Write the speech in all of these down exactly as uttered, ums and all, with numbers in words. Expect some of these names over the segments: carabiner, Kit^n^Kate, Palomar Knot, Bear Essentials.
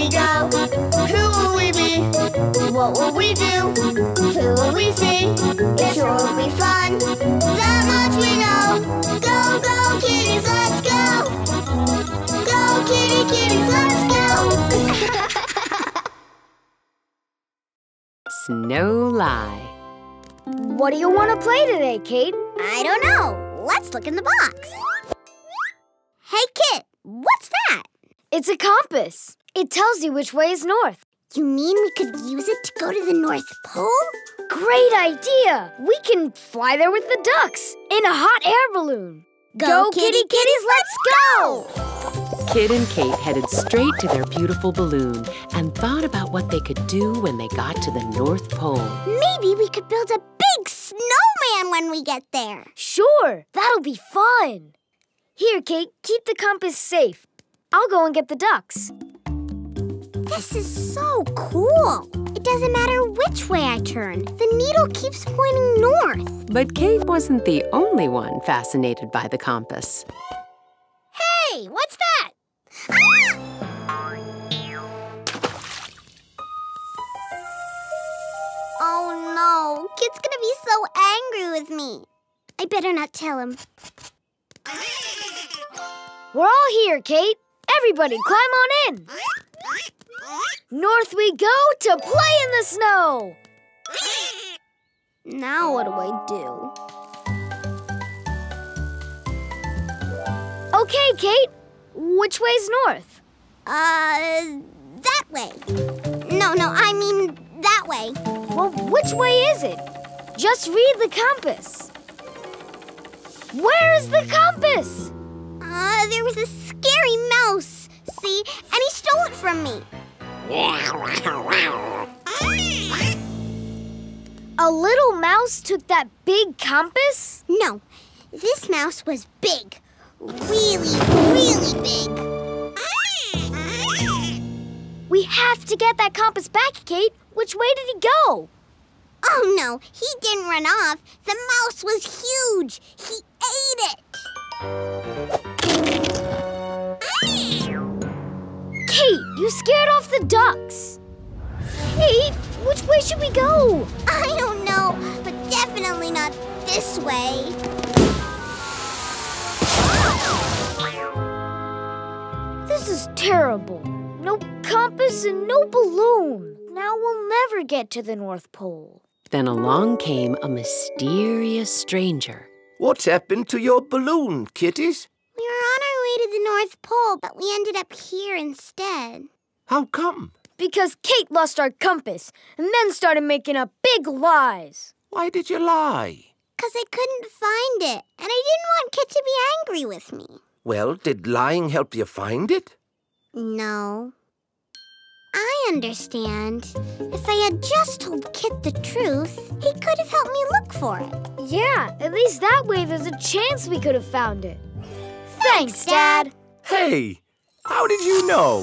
we go? Who will we be? What will we do? Who will we see? It sure will be fun. That much we know. Go, go, kitties, let's go. Go, kitty, kitties, let's go. Snow Lie. What do you want to play today, Kate? I don't know. Let's look in the box. Hey, Kit, what's that? It's a compass. It tells you which way is north. You mean we could use it to go to the North Pole? Great idea! We can fly there with the ducks in a hot air balloon. Go, go kitty, kitty, kitties, let's go! Kit and Kate headed straight to their beautiful balloon and thought about what they could do when they got to the North Pole. Maybe we could build a big snowman when we get there. Sure, that'll be fun. Here, Kate, keep the compass safe. I'll go and get the ducks. This is so cool. It doesn't matter which way I turn. The needle keeps pointing north. But Kate wasn't the only one fascinated by the compass. Hey, what's that? Ah! Oh, no. Kit's gonna be so angry with me. I better not tell him. We're all here, Kate. Everybody, climb on in. North we go to play in the snow! Now what do I do? Okay, Kate. Which way's north? Uh, that way. No, no, I mean that way. Well, which way is it? Just read the compass. Where's the compass? Uh, there was a scary mouse, see? And he stole it from me. A little mouse took that big compass? No, this mouse was big. Really, really big. We have to get that compass back, Kate. Which way did he go? Oh, no, he didn't run off. The mouse was huge. He ate it. Kate, you scared off the ducks. Kate, which way should we go? I don't know, but definitely not this way. This is terrible. No compass and no balloon. Now we'll never get to the North Pole. Then along came a mysterious stranger. What's happened to your balloon, kitties? We were on our way to the North Pole, but we ended up here instead. How come? Because Kate lost our compass and then started making up big lies. Why did you lie? Because I couldn't find it, and I didn't want Kit to be angry with me. Well, did lying help you find it? No. I understand. If I had just told Kit the truth, he could have helped me look for it. Yeah, at least that way there's a chance we could have found it. Thanks, Dad. Hey, how did you know?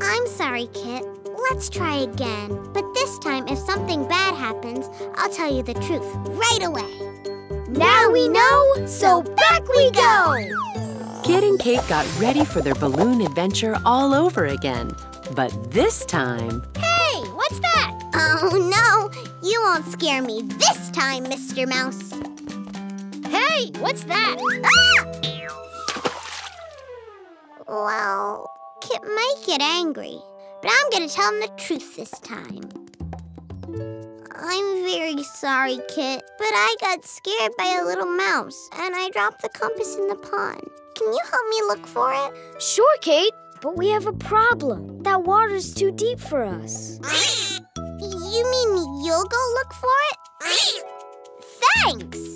I'm sorry, Kit. Let's try again. But this time, if something bad happens, I'll tell you the truth right away. Now we know, so back we go! Kit and Kate got ready for their balloon adventure all over again. But this time... Hey, what's that? Oh, no. You won't scare me this time, Mister Mouse. Hey, what's that? Ah! Well, Kit might get angry, but I'm going to tell him the truth this time. I'm very sorry, Kit, but I got scared by a little mouse, and I dropped the compass in the pond. Can you help me look for it? Sure, Kate, but we have a problem. That water's too deep for us. You mean you'll go look for it? Thanks!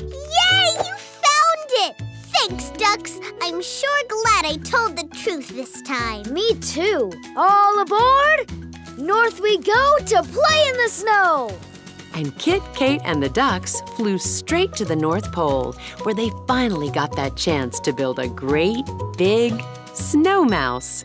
Yay! You found it! Thanks, ducks. I'm sure glad I told the truth this time. Me too. All aboard! North we go to play in the snow! And Kit, Kate, and the ducks flew straight to the North Pole, where they finally got that chance to build a great, big snow mouse.